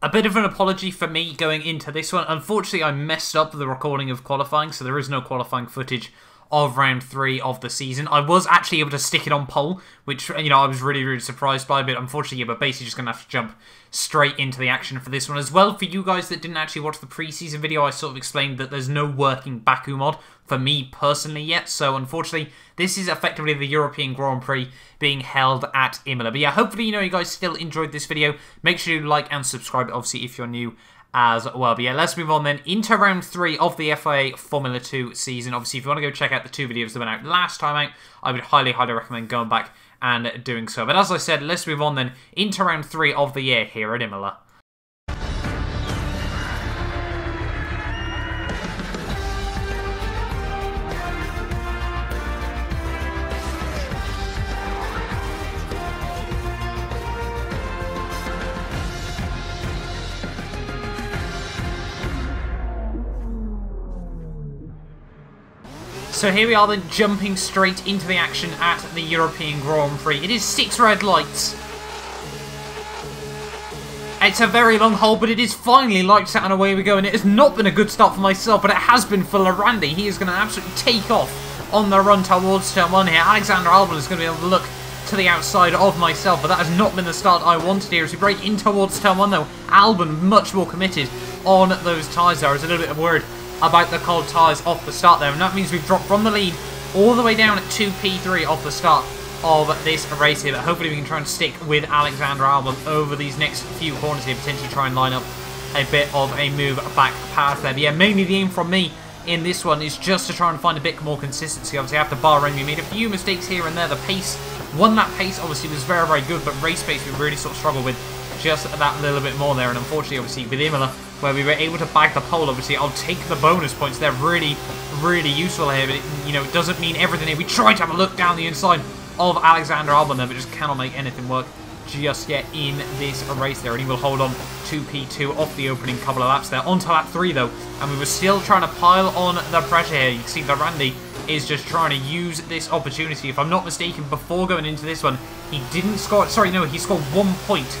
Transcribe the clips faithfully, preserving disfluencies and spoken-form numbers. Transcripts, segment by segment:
A bit of an apology for me going into this one. Unfortunately, I messed up the recording of qualifying, so there is no qualifying footage of round three of the season. I was actually able to stick it on pole, which, you know, I was really, really surprised by, but unfortunately, yeah, we're basically just going to have to jump straight into the action for this one as well. For you guys that didn't actually watch the preseason video, I sort of explained that there's no working Baku mod for me personally yet, so unfortunately, this is effectively the European Grand Prix being held at Imola. But yeah, hopefully, you know, you guys still enjoyed this video. Make sure you like and subscribe, obviously, if you're new as well. But yeah, let's move on then into round three of the F I A Formula two season. Obviously, if you want to go check out the two videos that went out last time out, I would highly, highly recommend going back and doing so. But as I said, let's move on then into round three of the year here at Imola. So here we are then, jumping straight into the action at the European Grand Prix. It is six red lights. It's a very long hole, but it is finally lights out and away we go. And it has not been a good start for myself, but it has been for Lorandi. He is going to absolutely take off on the run towards turn one here. Alexander Albon is going to be able to look to the outside of myself, but that has not been the start I wanted here. As we break in towards turn one though, Albon much more committed on those tyres there. I was a little bit worried about the cold tyres off the start there, and that means we've dropped from the lead all the way down to P three off the start of this race here, but hopefully we can try and stick with Alexander Albon over these next few corners here, potentially try and line up a bit of a move back path there. But yeah, mainly the aim from me in this one is just to try and find a bit more consistency. Obviously after Bahrain we made a few mistakes here and there. The pace, one lap pace obviously was very, very good, but race pace we really sort of struggled with just that little bit more there, and unfortunately obviously with Imola, where we were able to bag the pole, obviously I'll take the bonus points. They're really, really useful here, but it, you know, it doesn't mean everything here. We tried to have a look down the inside of Alexander Albon there, but just cannot make anything work just yet in this race there, and he will hold on to P two off the opening couple of laps there. On to lap three though, and we were still trying to pile on the pressure here. You can see that Randy is just trying to use this opportunity. If I'm not mistaken, before going into this one, he didn't score, sorry, no, he scored one point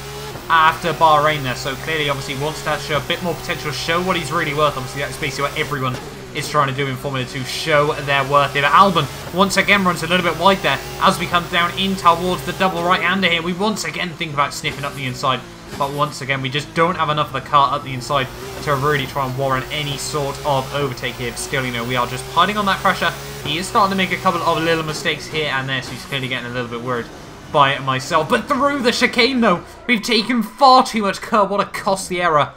after Bahrain there, so clearly obviously wants to show a bit more potential, show what he's really worth. Obviously that's basically what everyone is trying to do in Formula two, show their worth here. But Albon once again runs a little bit wide there as we come down in towards the double right-hander here. We once again think about sniffing up the inside, but once again we just don't have enough of the car up the inside to really try and warrant any sort of overtake here. But still, you know, we are just piling on that pressure. He is starting to make a couple of little mistakes here and there, so he's clearly getting a little bit worried by it myself. But through the chicane though, we've taken far too much curb. What a costly error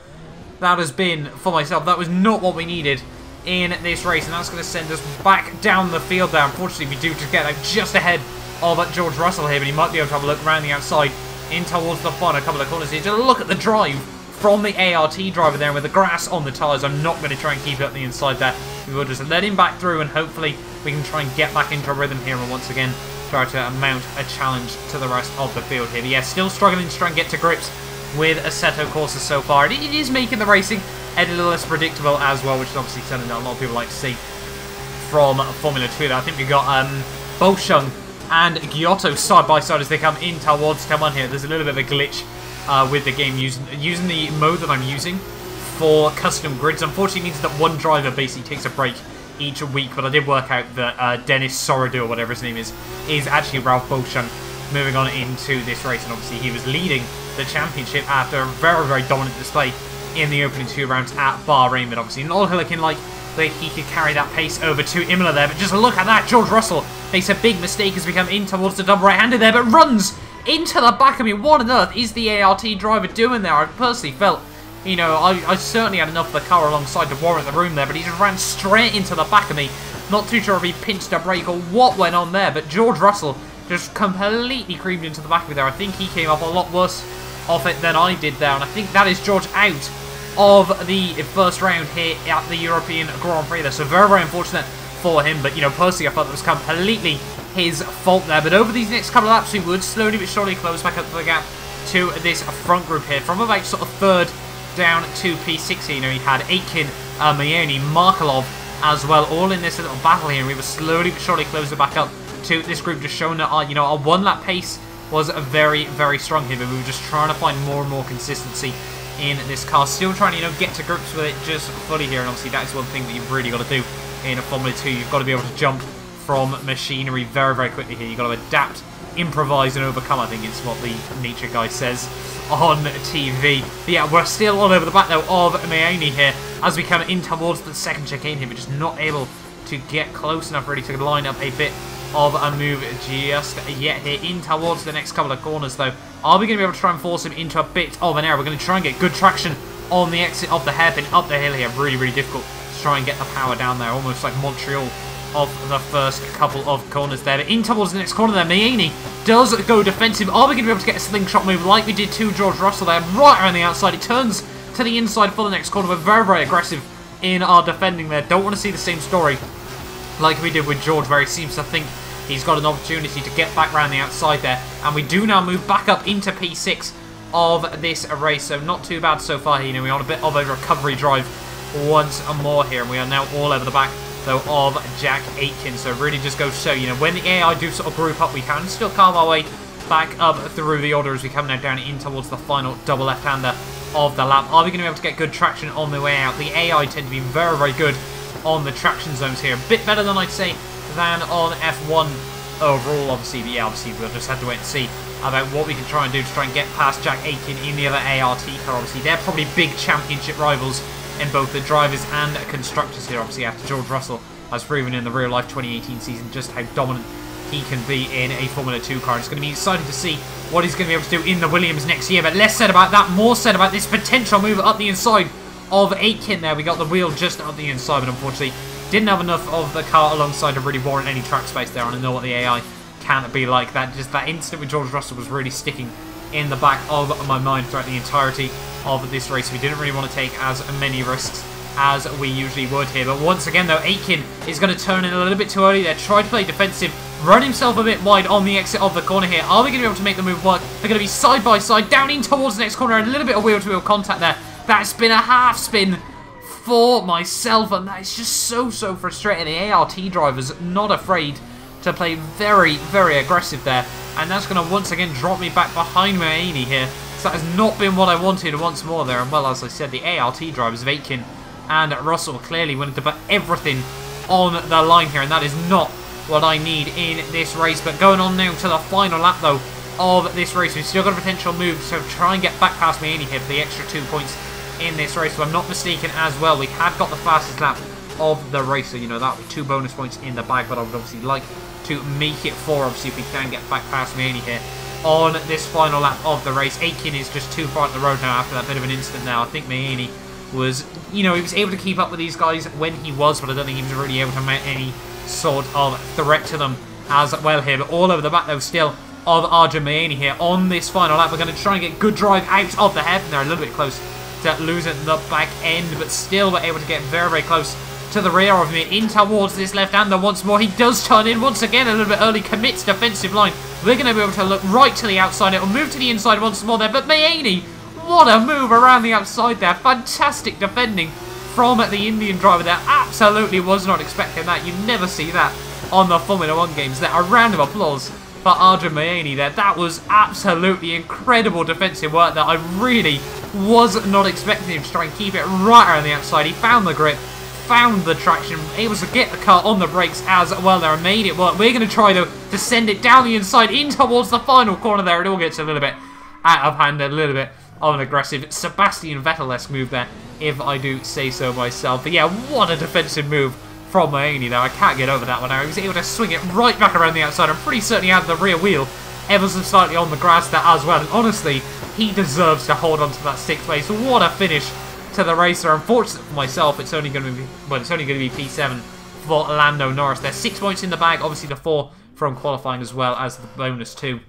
that has been for myself. That was not what we needed in this race, and that's going to send us back down the field there. Unfortunately we do just get out just ahead of George Russell here, but he might be able to have a look around the outside in towards the final couple of corners here. Just look at the drive from the A R T driver there, and with the grass on the tyres, I'm not going to try and keep it up the inside there. We will just let him back through, and hopefully we can try and get back into a rhythm here and once again try to mount a challenge to the rest of the field here. But yeah, still struggling to try and get to grips with Assetto Corsa so far. And it is making the racing a little less predictable as well, which is obviously something that a lot of people like to see from Formula two. I think we've got um, Boschung and Ghiotto side by side as they come in towards turn one here. There's a little bit of a glitch uh, with the game using, using the mode that I'm using for custom grids. Unfortunately, it means that one driver basically takes a break each week, but I did work out that uh, Dennis Soradu, or whatever his name is, is actually Ralph Bolshan moving on into this race, and obviously he was leading the championship after a very, very dominant display in the opening two rounds at Bahrain, but obviously not looking like that he could carry that pace over to Imola there. But just look at that, George Russell makes a big mistake as we come in towards the double right-hander there, but runs into the back of me. What on earth is the A R T driver doing there? I personally felt, you know, I, I certainly had enough of the car alongside to warrant the room there, but he just ran straight into the back of me. Not too sure if he pinched a brake or what went on there, but George Russell just completely creamed into the back of me there. I think he came up a lot worse off it than I did there, and I think that is George out of the first round here at the European Grand Prix there. So very, very unfortunate for him, but, you know, personally I thought that was completely his fault there. But over these next couple of laps we would slowly but surely close back up the gap to this front group here. From about sort of third down to P six. You know, he had Aitken, uh, Maini, Markalov as well, all in this little battle here, and we were slowly but surely closing back up to this group, just showing that our, you know, our one lap pace was very, very strong here, but we were just trying to find more and more consistency in this car. Still trying to, you know, get to grips with it just fully here, and obviously that is one thing that you've really got to do in a Formula two. You've got to be able to jump from machinery very, very quickly here. You've got to adapt, improvise and overcome, I think it's what the Nietzsche guy says on T V. But yeah, we're still all over the back though of Maini here as we come in towards the second chicane here, but just not able to get close enough really to line up a bit of a move just yet here. In towards the next couple of corners though, are we going to be able to try and force him into a bit of an error? We're going to try and get good traction on the exit of the hairpin up the hill here. Really, really difficult to try and get the power down there, almost like Montreal of the first couple of corners there. But in towards the next corner there, Maini does go defensive. Are we going to be able to get a slingshot move like we did to George Russell there? Right around the outside, it turns to the inside for the next corner. We're very, very aggressive in our defending there. Don't want to see the same story like we did with George, where he seems to think he's got an opportunity to get back round the outside there. And we do now move back up into P six of this race, so not too bad so far here. You know, we're on a bit of a recovery drive once more here, and we are now all over the back though of Jack Aitken. So really just goes to show, you know, when the A I do sort of group up, we can still carve our way back up through the order as we come now down in towards the final double left-hander of the lap. Are we going to be able to get good traction on the way out? The A I tend to be very, very good on the traction zones here. A bit better than I'd say than on F one overall, obviously. But yeah, obviously we'll just have to wait and see about what we can try and do to try and get past Jack Aitken in the other A R T car. Obviously, they're probably big championship rivals in both the drivers and constructors here, obviously, after George Russell has proven in the real-life twenty eighteen season just how dominant he can be in a Formula two car. It's going to be exciting to see what he's going to be able to do in the Williams next year, but less said about that, more said about this potential move up the inside of Aitken there. We got the wheel just up the inside, but unfortunately didn't have enough of the car alongside to really warrant any track space there, and I know what the A I can be like. That just that incident with George Russell was really sticking in the back of my mind throughout the entirety of this race. We didn't really want to take as many risks as we usually would here. But once again though, Aitken is going to turn in a little bit too early there, try to play defensive, run himself a bit wide on the exit of the corner here. Are we going to be able to make the move work? They're going to be side by side down in towards the next corner, and a little bit of wheel to wheel contact there. That's been a half spin for myself, and that is just so, so frustrating. The A R T drivers not afraid to play very, very aggressive there, and that's going to once again drop me back behind Maini here. So that has not been what I wanted once more there. And well, as I said, the A R T drivers of Aitken and Russell clearly wanted to put everything on the line here, and that is not what I need in this race. But going on now to the final lap though of this race, we've still got a potential move, so try and get back past Maini here for the extra two points in this race. If I'm not mistaken as well, we have got the fastest lap of the race, so you know that with two bonus points in the bag. But I would obviously like to make it four, obviously, if we can get back past Maini here on this final lap of the race. Aitken is just too far up the road now after that bit of an incident now. I think Maini was, you know, he was able to keep up with these guys when he was, but I don't think he was really able to make any sort of threat to them as well here. But all over the back though still of Arjun Maini here on this final lap. We're going to try and get good drive out of the hairpin there, a little bit close to losing the back end, but still we're able to get very, very close to the rear of him in towards this left-hander once more. He does turn in once again a little bit early, commits defensive line. We're going to be able to look right to the outside. It'll move to the inside once more there, but Maini, what a move around the outside there. Fantastic defending from the Indian driver there. Absolutely was not expecting that. You never see that on the Formula one games there. A round of applause for Arjun Maini there. That was absolutely incredible defensive work there. I really was not expecting him to try and keep it right around the outside. He found the grip, found the traction, able to get the car on the brakes as well there and made it work. We're going to try though to send it down the inside in towards the final corner there. It all gets a little bit out of hand, a little bit of an aggressive Sebastian Vettel-esque move there, if I do say so myself. But yeah, what a defensive move from Maini though. I can't get over that one. I was able to swing it right back around the outside and pretty certainly had the rear wheel ever so slightly on the grass there as well. And honestly, he deserves to hold on to that sixth place. What a finish to the racer. Unfortunately for myself, it's only going to be well, it's only going to be P seven for Lando Norris. There's six points in the bag, obviously the four from qualifying as well as the bonus two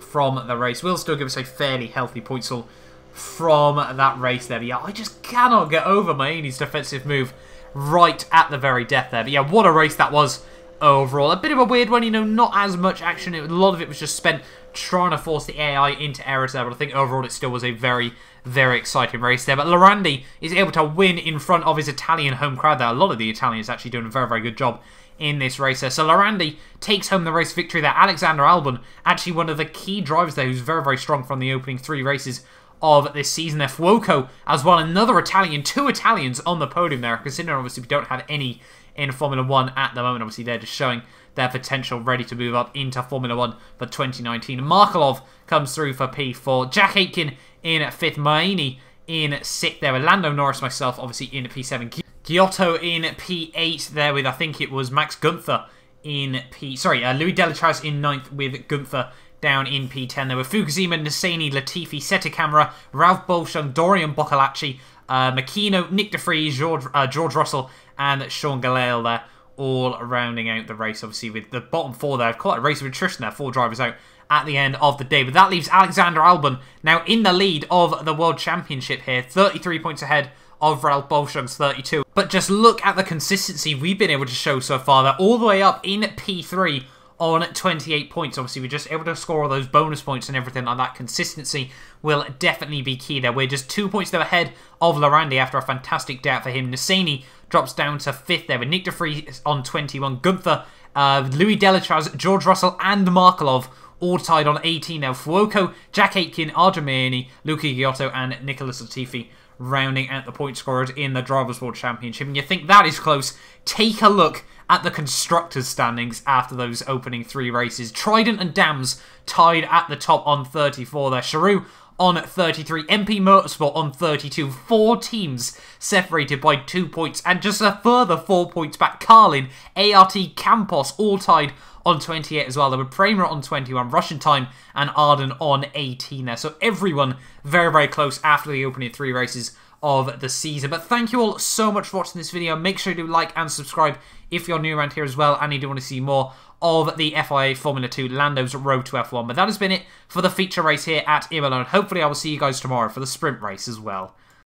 from the race. Will still give us a fairly healthy points haul from that race there. But yeah, I just cannot get over Maini's defensive move right at the very death there. But yeah, what a race that was overall. A bit of a weird one, you know, not as much action. It, a lot of it was just spent trying to force the A I into errors there, but I think overall it still was a very, very exciting race there. But Lorandi is able to win in front of his Italian home crowd there. A lot of the Italians actually doing a very, very good job in this race there. So Lorandi takes home the race victory there. Alexander Albon, actually one of the key drivers there, who's very, very strong from the opening three races of this season. There, Fuoco as well, another Italian, two Italians on the podium there, considering obviously we don't have any in Formula one at the moment. Obviously they're just showing their potential, ready to move up into Formula one for twenty nineteen. Markelov comes through for P four, Jack Aitken in fifth, Maini in sixth there, with Lando Norris, myself obviously in P seven, Ghiotto in P eight there, with I think it was Max Gunther in P... Sorry, uh, Louis Delétraz in ninth, with Gunther down in P ten. There were Fukushima, Nissany, Latifi, Sette Camara, Ralph Bolshan, Dorian Boccolacci, uh, Makino, Nick De Vries, George, uh, George Russell and Sean Gelael there, all rounding out the race, obviously, with the bottom four there. Quite a race of attrition there, four drivers out at the end of the day. But that leaves Alexander Albon now in the lead of the World Championship here, thirty-three points ahead of Ralph Bolshan's thirty-two. But just look at the consistency we've been able to show so far. They're all the way up in P three on twenty-eight points. Obviously, we're just able to score all those bonus points and everything like that. Consistency will definitely be key there. We're just two points though ahead of Lorandi after a fantastic day out for him. Nissany drops down to fifth there, with Nick De Vries on twenty-one. Gunther, uh, Louis Delétraz, George Russell and Markelov all tied on eighteen now. Fuoco, Jack Aitken, Arjun Maini, Luke Ghiotto and Nicholas Latifi rounding out the point scorers in the Drivers' World Championship. And you think that is close, take a look at the Constructors' standings after those opening three races. Trident and Dams tied at the top on thirty-four there. Charoux on thirty-three. M P Motorsport on thirty-two. Four teams separated by two points. And just a further four points back. Carlin, A R T, Campos all tied on twenty-eight as well. There were Prema on twenty-one, Russian Time and Arden on eighteen there. So everyone very, very close after the opening three races of the season. But thank you all so much for watching this video. Make sure you do like and subscribe if you're new around here as well, and you do want to see more of the F I A Formula two Lando's Road to F one. But that has been it for the feature race here at Imola. Hopefully I will see you guys tomorrow for the sprint race as well.